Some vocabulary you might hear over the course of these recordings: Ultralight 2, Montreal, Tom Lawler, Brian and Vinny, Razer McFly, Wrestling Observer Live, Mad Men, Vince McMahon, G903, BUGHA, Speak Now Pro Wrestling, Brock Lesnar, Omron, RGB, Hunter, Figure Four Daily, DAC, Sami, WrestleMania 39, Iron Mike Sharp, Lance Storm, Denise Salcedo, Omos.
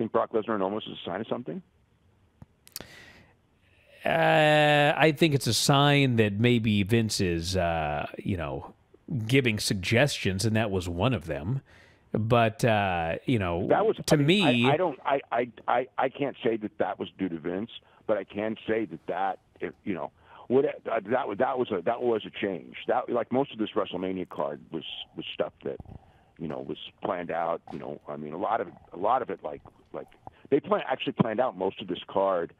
think Brock Lesnar and Omos is a sign of something? I think it's a sign that maybe Vince is, you know, giving suggestions, and that was one of them. But you know, that was, to me, I can't say that that was due to Vince, but I can say that you know, that was a change. That, like, most of this WrestleMania card was stuff that, you know, was planned out. You know, I mean, a lot of it, like they actually planned out most of this card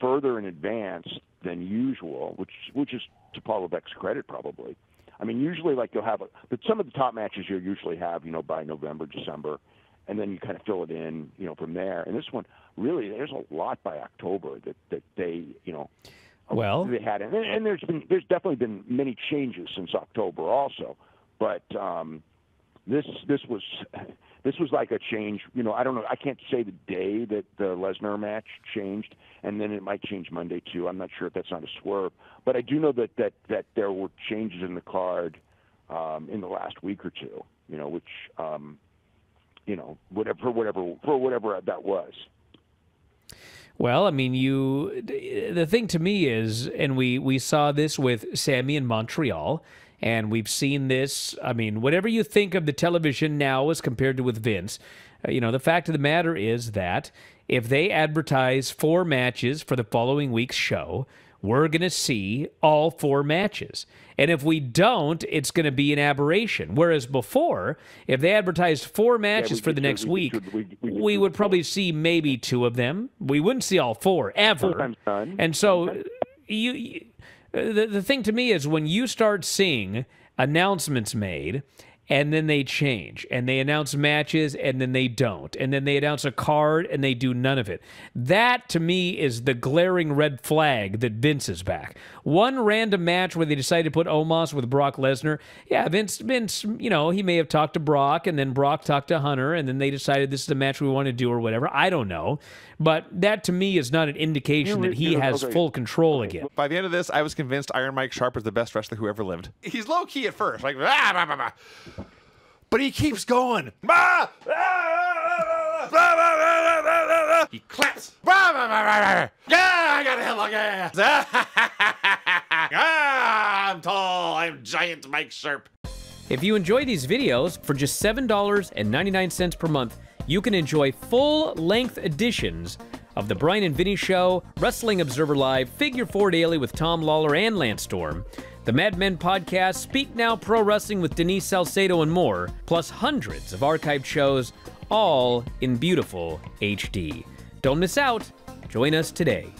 further in advance than usual, which is to Paul Levesque's credit, probably. I mean, usually, like, you'll have, but some of the top matches you'll usually have, you know, by November, December, and then you kind of fill it in, you know, from there. And this one, really, there's a lot by October that they, you know, well, they had, and there's definitely been many changes since October also, but this was like a change. You know, I don't know. I can't say the day that the Lesnar match changed, and then it might change Monday too. I'm not sure if that's not a swerve, but I do know that there were changes in the card in the last week or two. You know, which you know, whatever that was. Well, I mean, the thing to me is, and we saw this with Sami in Montreal. And we've seen this. I mean, whatever you think of the television now as compared to with Vince, you know, the fact of the matter is that if they advertise 4 matches for the following week's show, we're going to see all 4 matches. And if we don't, it's going to be an aberration. Whereas before, if they advertised 4 matches for the next week, we would probably see maybe 2 of them. We wouldn't see all 4 ever. And so The thing to me is, when you start seeing announcements made and then they change, and they announce matches and then they don't, and then they announce a card and they do none of it, that to me is the glaring red flag that Vince is back. One random match where they decided to put Omos with Brock Lesnar, yeah, Vince, you know, he may have talked to Brock, and then Brock talked to Hunter, and then they decided this is the match we want to do or whatever. I don't know. But that to me is not an indication that he has full control again. By the end of this, I was convinced Iron Mike Sharp was the best wrestler who ever lived. He's low-key at first, like, ah, blah, blah, blah. But he keeps going. Ah, ah, ah, ah, ah, ah. He claps. Ah, blah, blah, blah. Yeah, I got a hell of a ass. Ah, I'm tall. I'm giant Mike Sharp. If you enjoy these videos, for just $7.99 per month, you can enjoy full-length editions of The Brian and Vinny Show, Wrestling Observer Live, Figure Four Daily with Tom Lawler and Lance Storm, the Mad Men podcast, Speak Now Pro Wrestling with Denise Salcedo, and more, plus hundreds of archived shows, all in beautiful HD. Don't miss out. Join us today.